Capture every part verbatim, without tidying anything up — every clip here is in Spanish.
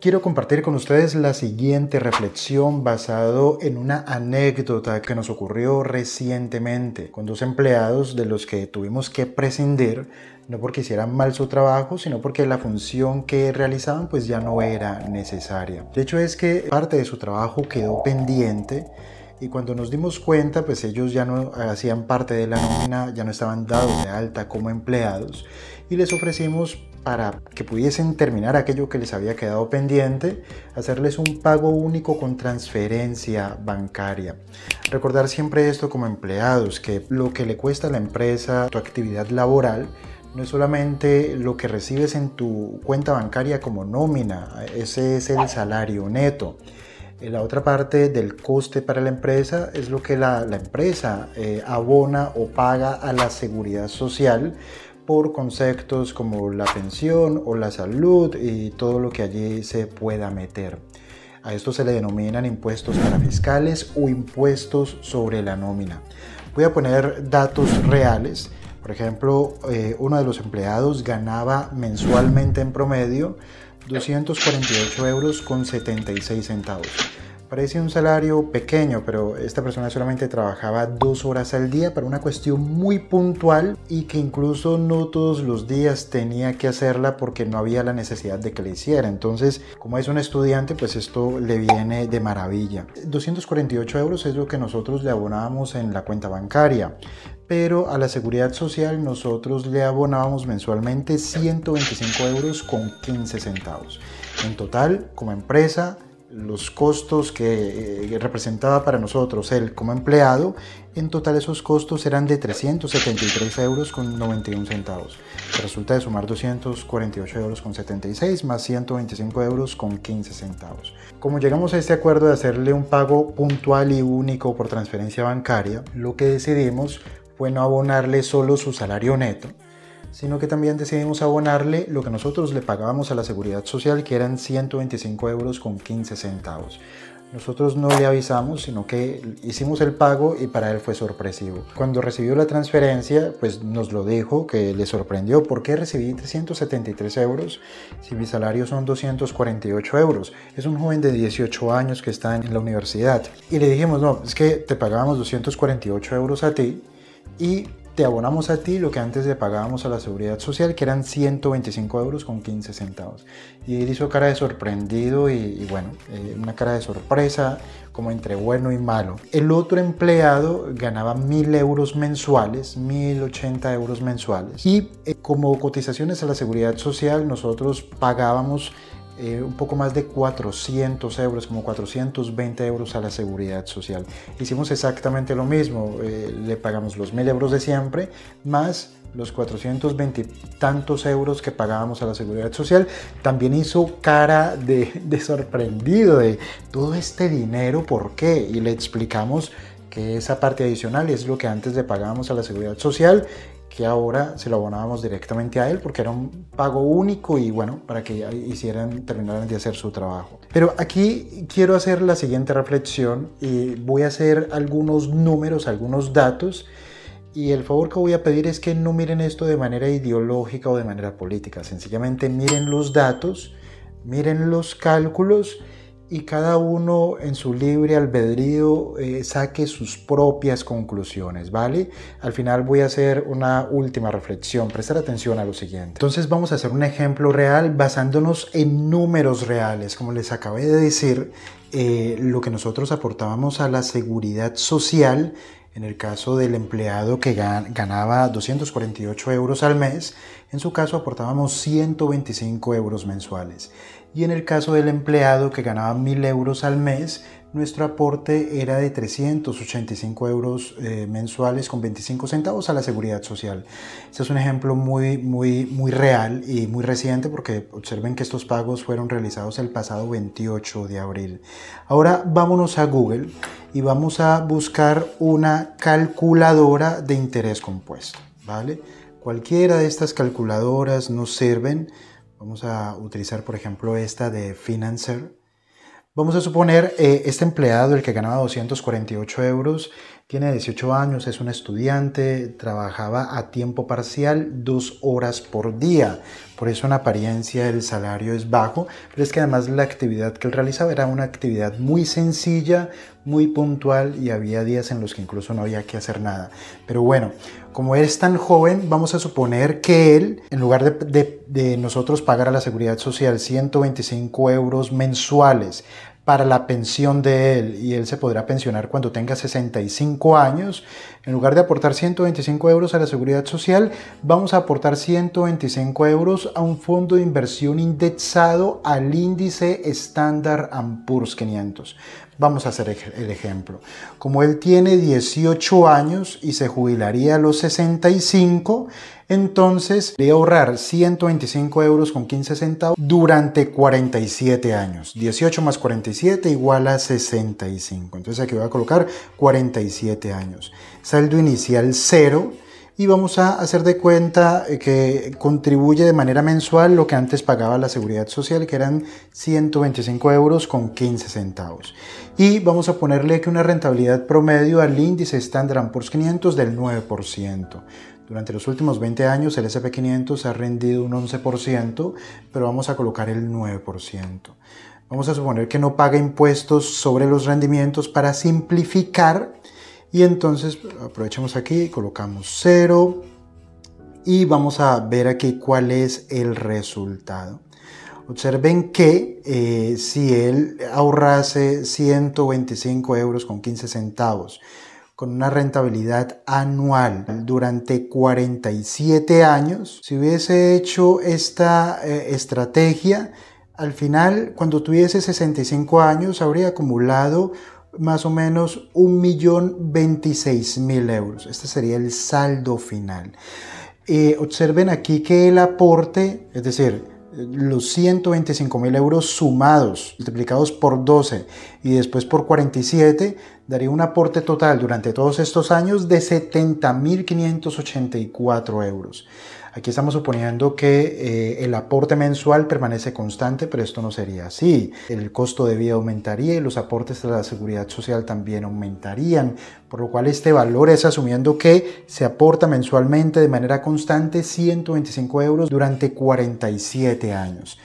quiero compartir con ustedes la siguiente reflexión basado en una anécdota que nos ocurrió recientemente con dos empleados de los que tuvimos que prescindir, no porque hicieran mal su trabajo, sino porque la función que realizaban pues ya no era necesaria. De hecho es que parte de su trabajo quedó pendiente y cuando nos dimos cuenta, pues ellos ya no hacían parte de la nómina, ya no estaban dados de alta como empleados y les ofrecimos, para que pudiesen terminar aquello que les había quedado pendiente, hacerles un pago único con transferencia bancaria. Recordar siempre esto como empleados, que lo que le cuesta a la empresa tu actividad laboral no es solamente lo que recibes en tu cuenta bancaria como nómina, ese es el salario neto. La otra parte del coste para la empresa es lo que la, la empresa eh, abona o paga a la seguridad social por conceptos como la pensión o la salud y todo lo que allí se pueda meter. A esto se le denominan impuestos parafiscales o impuestos sobre la nómina. Voy a poner datos reales. Por ejemplo, eh, uno de los empleados ganaba mensualmente en promedio doscientos cuarenta y ocho euros con setenta y seis centavos. Parece un salario pequeño, pero esta persona solamente trabajaba dos horas al día para una cuestión muy puntual y que incluso no todos los días tenía que hacerla porque no había la necesidad de que le hiciera. Entonces, como es un estudiante, pues esto le viene de maravilla. doscientos cuarenta y ocho euros es lo que nosotros le abonábamos en la cuenta bancaria, pero a la seguridad social nosotros le abonábamos mensualmente ciento veinticinco euros con quince centavos. En total, como empresa, los costos que eh, representaba para nosotros él como empleado, en total esos costos eran de trescientos setenta y tres euros con noventa y un centavos. Resulta de sumar doscientos cuarenta y ocho euros con setenta y seis más ciento veinticinco euros con quince centavos. Como llegamos a este acuerdo de hacerle un pago puntual y único por transferencia bancaria, lo que decidimos fue no abonarle solo su salario neto, sino que también decidimos abonarle lo que nosotros le pagábamos a la seguridad social, que eran ciento veinticinco euros con quince centavos. Nosotros no le avisamos, sino que hicimos el pago y para él fue sorpresivo. Cuando recibió la transferencia, pues nos lo dijo, que le sorprendió. ¿Por qué recibí trescientos setenta y tres euros si mi salario son doscientos cuarenta y ocho euros? Es un joven de dieciocho años que está en la universidad. Y le dijimos, no, es que te pagábamos doscientos cuarenta y ocho euros a ti y te abonamos a ti lo que antes le pagábamos a la seguridad social, que eran ciento veinticinco euros con quince centavos. Y él hizo cara de sorprendido y, y bueno, eh, una cara de sorpresa, como entre bueno y malo. El otro empleado ganaba mil euros mensuales, mil ochenta euros mensuales. Y eh, como cotizaciones a la seguridad social, nosotros pagábamos Eh, un poco más de cuatrocientos euros, como cuatrocientos veinte euros a la seguridad social. Hicimos exactamente lo mismo, eh, le pagamos los mil euros de siempre, más los cuatrocientos veinte y tantos euros que pagábamos a la seguridad social. También hizo cara de, de sorprendido de todo este dinero, ¿por qué? Y le explicamos que esa parte adicional es lo que antes le pagábamos a la seguridad social, que ahora se lo abonábamos directamente a él porque era un pago único y bueno, para que hicieran, terminaran de hacer su trabajo. Pero aquí quiero hacer la siguiente reflexión y voy a hacer algunos números, algunos datos, y el favor que voy a pedir es que no miren esto de manera ideológica o de manera política. Sencillamente miren los datos, miren los cálculos y cada uno en su libre albedrío eh, saque sus propias conclusiones, ¿vale? Al final voy a hacer una última reflexión, prestar atención a lo siguiente. Entonces vamos a hacer un ejemplo real basándonos en números reales. Como les acabé de decir, eh, lo que nosotros aportábamos a la seguridad social, en el caso del empleado que ganaba doscientos cuarenta y ocho euros al mes, en su caso aportábamos ciento veinticinco euros mensuales. Y en el caso del empleado que ganaba mil euros al mes, nuestro aporte era de trescientos ochenta y cinco euros eh, mensuales con veinticinco centavos a la seguridad social. Este es un ejemplo muy, muy, muy real y muy reciente porque observen que estos pagos fueron realizados el pasado veintiocho de abril. Ahora vámonos a Google y vamos a buscar una calculadora de interés compuesto, ¿vale? Cualquiera de estas calculadoras nos sirven. Vamos a utilizar, por ejemplo, esta de Financer. Vamos a suponer eh, este empleado, el que ganaba doscientos cuarenta y ocho euros, Tiene dieciocho años, es un estudiante, trabajaba a tiempo parcial dos horas por día. Por eso en apariencia el salario es bajo, pero es que además la actividad que él realizaba era una actividad muy sencilla, muy puntual y había días en los que incluso no había que hacer nada. Pero bueno, como es tan joven, vamos a suponer que él, en lugar de, de, de nosotros pagar a la Seguridad Social ciento veinticinco euros mensuales, para la pensión de él, y él se podrá pensionar cuando tenga sesenta y cinco años, en lugar de aportar ciento veinticinco euros a la Seguridad Social, vamos a aportar ciento veinticinco euros a un fondo de inversión indexado al índice Standard and Poor's quinientos. Vamos a hacer el ejemplo. Como él tiene dieciocho años y se jubilaría a los sesenta y cinco, entonces le ahorrar ciento veinticinco euros con quince centavos durante cuarenta y siete años. dieciocho más cuarenta y siete igual a sesenta y cinco. Entonces aquí voy a colocar cuarenta y siete años. Saldo inicial cero. Y vamos a hacer de cuenta que contribuye de manera mensual lo que antes pagaba la Seguridad Social, que eran ciento veinticinco euros con quince centavos. Y vamos a ponerle que una rentabilidad promedio al índice Standard and Poor's quinientos del nueve por ciento. Durante los últimos veinte años el ese and pe quinientos ha rendido un once por ciento, pero vamos a colocar el nueve por ciento. Vamos a suponer que no paga impuestos sobre los rendimientos para simplificar. Y entonces aprovechamos aquí, colocamos cero y vamos a ver aquí cuál es el resultado. Observen que eh, si él ahorrase ciento veinticinco euros con quince centavos con una rentabilidad anual durante cuarenta y siete años, si hubiese hecho esta eh, estrategia, al final cuando tuviese sesenta y cinco años habría acumulado más o menos un millón veintiséis mil euros. Este sería el saldo final. Eh, observen aquí que el aporte, es decir, los ciento veinticinco mil euros sumados, multiplicados por doce y después por cuarenta y siete, daría un aporte total durante todos estos años de setenta mil quinientos ochenta y cuatro euros. Aquí estamos suponiendo que eh, el aporte mensual permanece constante, pero esto no sería así. El costo de vida aumentaría y los aportes a la Seguridad Social también aumentarían, por lo cual este valor es asumiendo que se aporta mensualmente de manera constante ciento veinticinco euros durante cuarenta y siete años.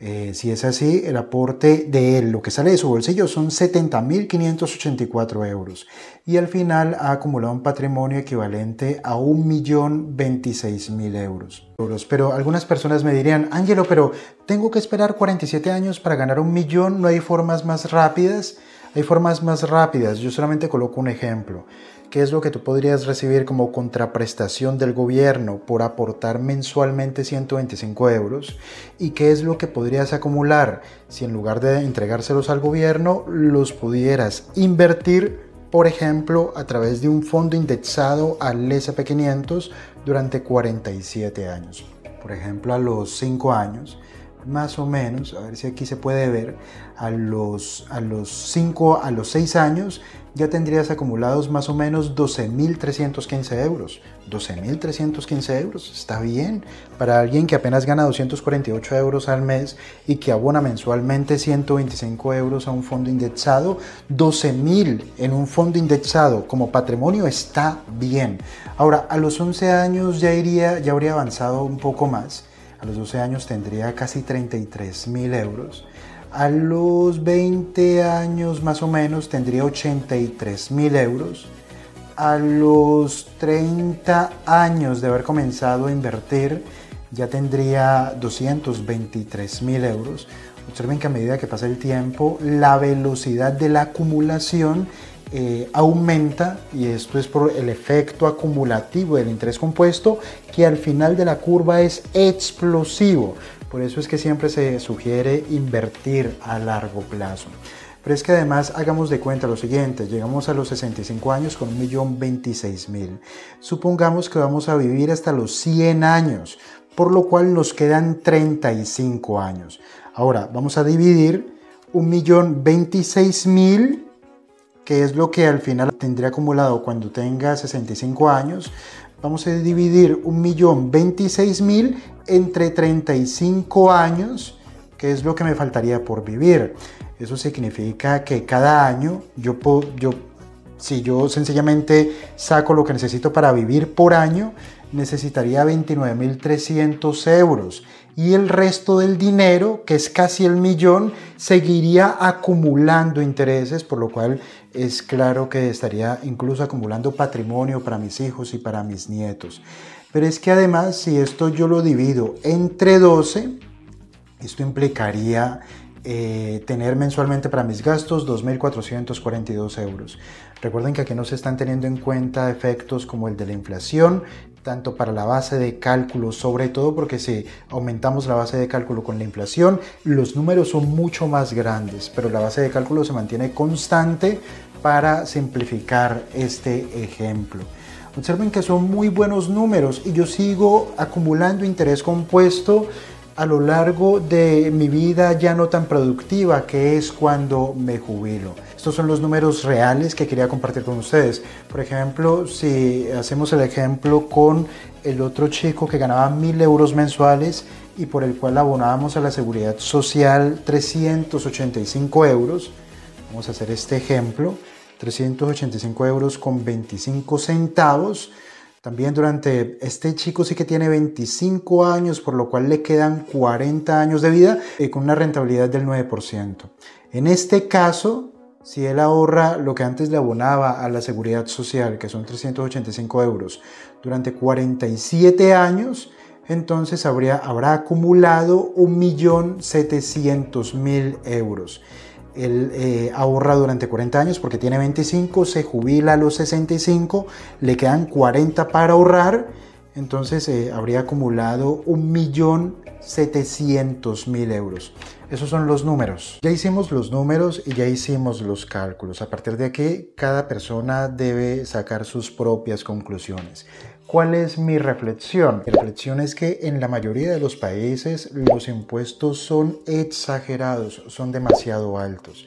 Eh, si es así, el aporte de él, lo que sale de su bolsillo, son setenta mil quinientos ochenta y cuatro euros. Y al final ha acumulado un patrimonio equivalente a un millón veintiséis mil euros. Pero algunas personas me dirían, Ángelo, pero tengo que esperar cuarenta y siete años para ganar un millón, ¿no hay formas más rápidas? Hay formas más rápidas, yo solamente coloco un ejemplo. ¿Qué es lo que tú podrías recibir como contraprestación del gobierno por aportar mensualmente ciento veinticinco euros? ¿Y qué es lo que podrías acumular si en lugar de entregárselos al gobierno los pudieras invertir, por ejemplo, a través de un fondo indexado al ese and pe quinientos durante cuarenta y siete años? Por ejemplo, a los cinco años. Más o menos, a ver si aquí se puede ver, a los a los cinco, a los seis años ya tendrías acumulados más o menos doce mil trescientos quince euros. doce mil trescientos quince euros está bien para alguien que apenas gana doscientos cuarenta y ocho euros al mes y que abona mensualmente ciento veinticinco euros a un fondo indexado. doce mil en un fondo indexado como patrimonio está bien. Ahora, a los once años ya iría, ya habría avanzado un poco más. A los doce años tendría casi treinta y tres mil euros. A los veinte años más o menos tendría ochenta y tres mil euros. A los treinta años de haber comenzado a invertir ya tendría doscientos veintitrés mil euros. Observen que a medida que pasa el tiempo la velocidad de la acumulación Eh, aumenta, y esto es por el efecto acumulativo del interés compuesto, que al final de la curva es explosivo. Por eso es que siempre se sugiere invertir a largo plazo. Pero es que además hagamos de cuenta lo siguiente, llegamos a los sesenta y cinco años con un millón veintiséis mil. Supongamos que vamos a vivir hasta los cien años, por lo cual nos quedan treinta y cinco años. Ahora vamos a dividir un millón veintiséis mil, que es lo que al final tendría acumulado cuando tenga sesenta y cinco años. Vamos a dividir un millón veintiséis mil entre treinta y cinco años, que es lo que me faltaría por vivir. Eso significa que cada año yo, puedo, yo Si yo sencillamente saco lo que necesito para vivir por año, necesitaría veintinueve mil trescientos euros y el resto del dinero, que es casi el millón, seguiría acumulando intereses, por lo cual es claro que estaría incluso acumulando patrimonio para mis hijos y para mis nietos. Pero es que además, si esto yo lo divido entre doce, esto implicaría Eh, tener mensualmente para mis gastos dos mil cuatrocientos cuarenta y dos euros. Recuerden que aquí no se están teniendo en cuenta efectos como el de la inflación, tanto para la base de cálculo, sobre todo porque si aumentamos la base de cálculo con la inflación, los números son mucho más grandes, pero la base de cálculo se mantiene constante para simplificar este ejemplo. Observen que son muy buenos números y yo sigo acumulando interés compuesto a lo largo de mi vida ya no tan productiva, que es cuando me jubilo. Estos son los números reales que quería compartir con ustedes. Por ejemplo, si hacemos el ejemplo con el otro chico que ganaba mil euros mensuales y por el cual abonábamos a la seguridad social trescientos ochenta y cinco euros, vamos a hacer este ejemplo, trescientos ochenta y cinco euros con veinticinco centavos. También durante este chico sí que tiene veinticinco años, por lo cual le quedan cuarenta años de vida y con una rentabilidad del nueve por ciento. En este caso, si él ahorra lo que antes le abonaba a la seguridad social, que son trescientos ochenta y cinco euros, durante cuarenta y siete años, entonces habría, habrá acumulado un millón setecientos mil euros. Él eh, ahorra durante cuarenta años porque tiene veinticinco, se jubila a los sesenta y cinco, le quedan cuarenta para ahorrar, entonces eh, habría acumulado un millón setecientos mil euros. Esos son los números. Ya hicimos los números y ya hicimos los cálculos. A partir de aquí, cada persona debe sacar sus propias conclusiones. ¿Cuál es mi reflexión? Mi reflexión es que en la mayoría de los países los impuestos son exagerados, son demasiado altos.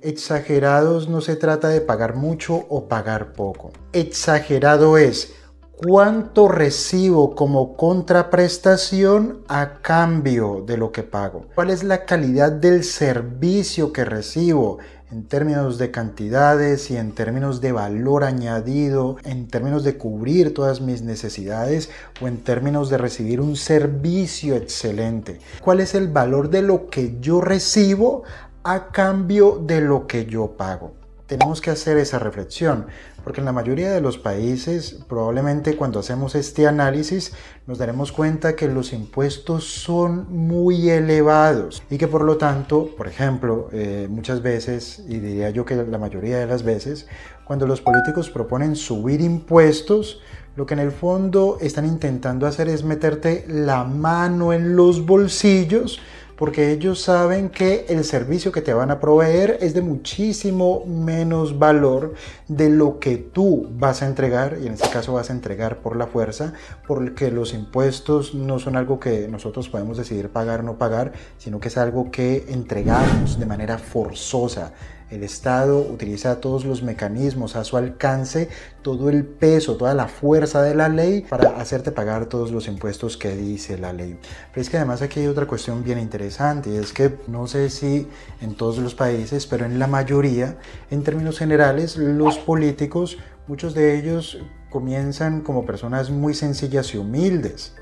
Exagerados no se trata de pagar mucho o pagar poco. Exagerado es cuánto recibo como contraprestación a cambio de lo que pago. ¿Cuál es la calidad del servicio que recibo? En términos de cantidades y en términos de valor añadido, en términos de cubrir todas mis necesidades o en términos de recibir un servicio excelente. ¿Cuál es el valor de lo que yo recibo a cambio de lo que yo pago? Tenemos que hacer esa reflexión, porque en la mayoría de los países, probablemente cuando hacemos este análisis, nos daremos cuenta que los impuestos son muy elevados y que por lo tanto, por ejemplo, eh, muchas veces, y diría yo que la mayoría de las veces, cuando los políticos proponen subir impuestos, lo que en el fondo están intentando hacer es meterte la mano en los bolsillos, porque ellos saben que el servicio que te van a proveer es de muchísimo menos valor de lo que tú vas a entregar, y en este caso vas a entregar por la fuerza, porque los impuestos no son algo que nosotros podemos decidir pagar o no pagar, sino que es algo que entregamos de manera forzosa. El Estado utiliza todos los mecanismos a su alcance, todo el peso, toda la fuerza de la ley para hacerte pagar todos los impuestos que dice la ley. Pero es que además aquí hay otra cuestión bien interesante, y es que no sé si en todos los países, pero en la mayoría, en términos generales, los políticos, muchos de ellos comienzan como personas muy sencillas y humildes,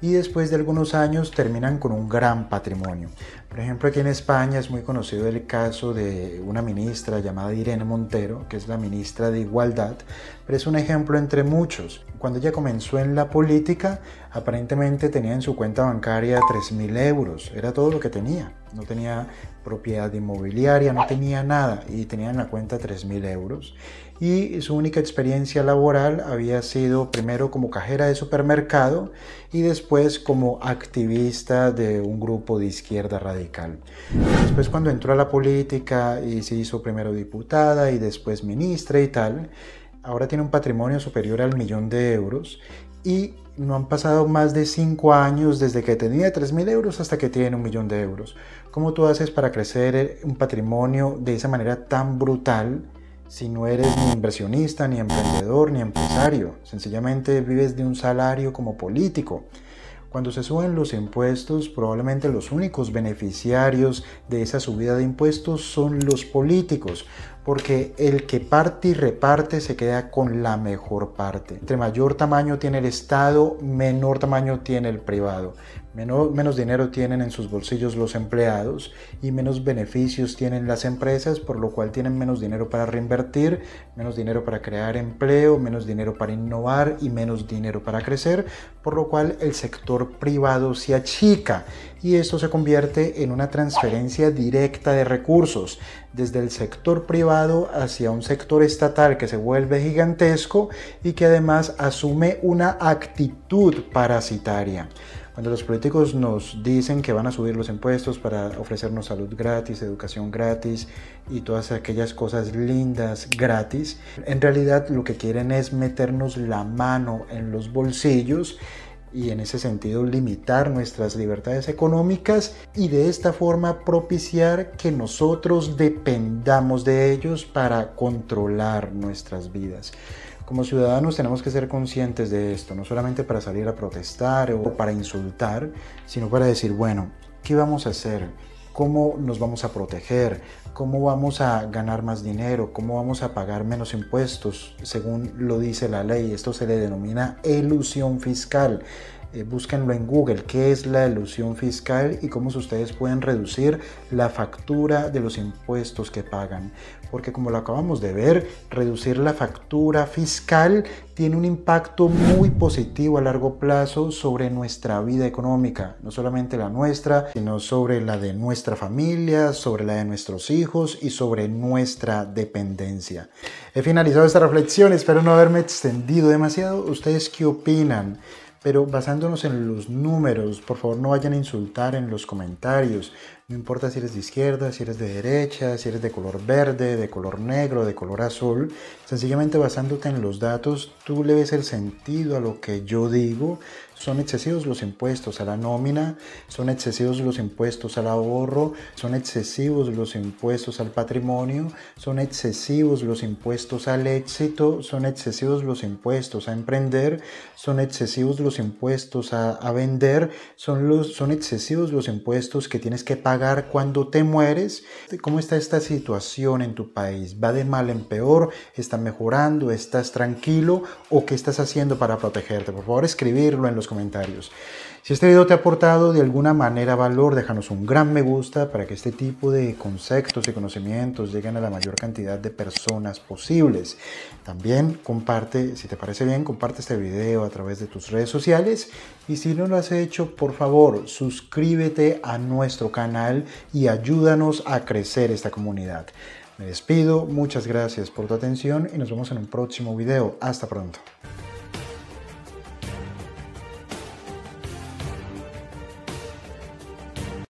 y después de algunos años terminan con un gran patrimonio. Por ejemplo, aquí en España es muy conocido el caso de una ministra llamada Irene Montero, que es la ministra de Igualdad, pero es un ejemplo entre muchos. Cuando ella comenzó en la política, aparentemente tenía en su cuenta bancaria tres mil euros, era todo lo que tenía. No tenía propiedad inmobiliaria, no tenía nada, y tenía en la cuenta tres mil euros. Y su única experiencia laboral había sido primero como cajera de supermercado y después como activista de un grupo de izquierda radical. Después, cuando entró a la política y se hizo primero diputada y después ministra y tal, ahora tiene un patrimonio superior al millón de euros y no han pasado más de cinco años desde que tenía tres mil euros hasta que tiene un millón de euros. ¿Cómo tú haces para crecer un patrimonio de esa manera tan brutal si no eres ni inversionista, ni emprendedor, ni empresario? Sencillamente vives de un salario como político. Cuando se suben los impuestos, probablemente los únicos beneficiarios de esa subida de impuestos son los políticos. porque el que parte y reparte se queda con la mejor parte. Entre mayor tamaño tiene el Estado, menor tamaño tiene el privado. Menos, menos dinero tienen en sus bolsillos los empleados y menos beneficios tienen las empresas, por lo cual tienen menos dinero para reinvertir, menos dinero para crear empleo, menos dinero para innovar y menos dinero para crecer, por lo cual el sector privado se achica y esto se convierte en una transferencia directa de recursos desde el sector privado hacia un sector estatal que se vuelve gigantesco y que además asume una actitud parasitaria. Cuando los políticos nos dicen que van a subir los impuestos para ofrecernos salud gratis, educación gratis y todas aquellas cosas lindas gratis, en realidad lo que quieren es meternos la mano en los bolsillos y en ese sentido limitar nuestras libertades económicas y de esta forma propiciar que nosotros dependamos de ellos para controlar nuestras vidas. Como ciudadanos tenemos que ser conscientes de esto, no solamente para salir a protestar o para insultar, sino para decir, bueno, ¿qué vamos a hacer? ¿Cómo nos vamos a proteger? ¿Cómo vamos a ganar más dinero? ¿Cómo vamos a pagar menos impuestos? Según lo dice la ley, esto se le denomina elusión fiscal. Eh, búsquenlo en Google, ¿qué es la elusión fiscal y cómo ustedes pueden reducir la factura de los impuestos que pagan? Porque como lo acabamos de ver, reducir la factura fiscal tiene un impacto muy positivo a largo plazo sobre nuestra vida económica, no solamente la nuestra, sino sobre la de nuestra familia, sobre la de nuestros hijos y sobre nuestra dependencia. He finalizado esta reflexión, espero no haberme extendido demasiado. ¿Ustedes qué opinan? Pero basándonos en los números, por favor no vayan a insultar en los comentarios. No importa si eres de izquierda, si eres de derecha, si eres de color verde, de color negro, de color azul. Sencillamente basándote en los datos, tú le ves el sentido a lo que yo digo. Son excesivos los impuestos a la nómina, son excesivos los impuestos al ahorro, son excesivos los impuestos al patrimonio, son excesivos los impuestos al éxito, son excesivos los impuestos a emprender, son excesivos los impuestos a, a vender, son, los, son excesivos los impuestos que tienes que pagar cuando te mueres. ¿Cómo está esta situación en tu país? ¿Va de mal en peor? ¿Está mejorando? ¿Estás tranquilo? ¿O qué estás haciendo para protegerte? Por favor, escribirlo en los comentarios. Si este video te ha aportado de alguna manera valor, déjanos un gran me gusta para que este tipo de conceptos y conocimientos lleguen a la mayor cantidad de personas posibles. También comparte, si te parece bien, comparte este video a través de tus redes sociales y si no lo has hecho, por favor, suscríbete a nuestro canal y ayúdanos a crecer esta comunidad. Me despido, muchas gracias por tu atención y nos vemos en un próximo video. Hasta pronto.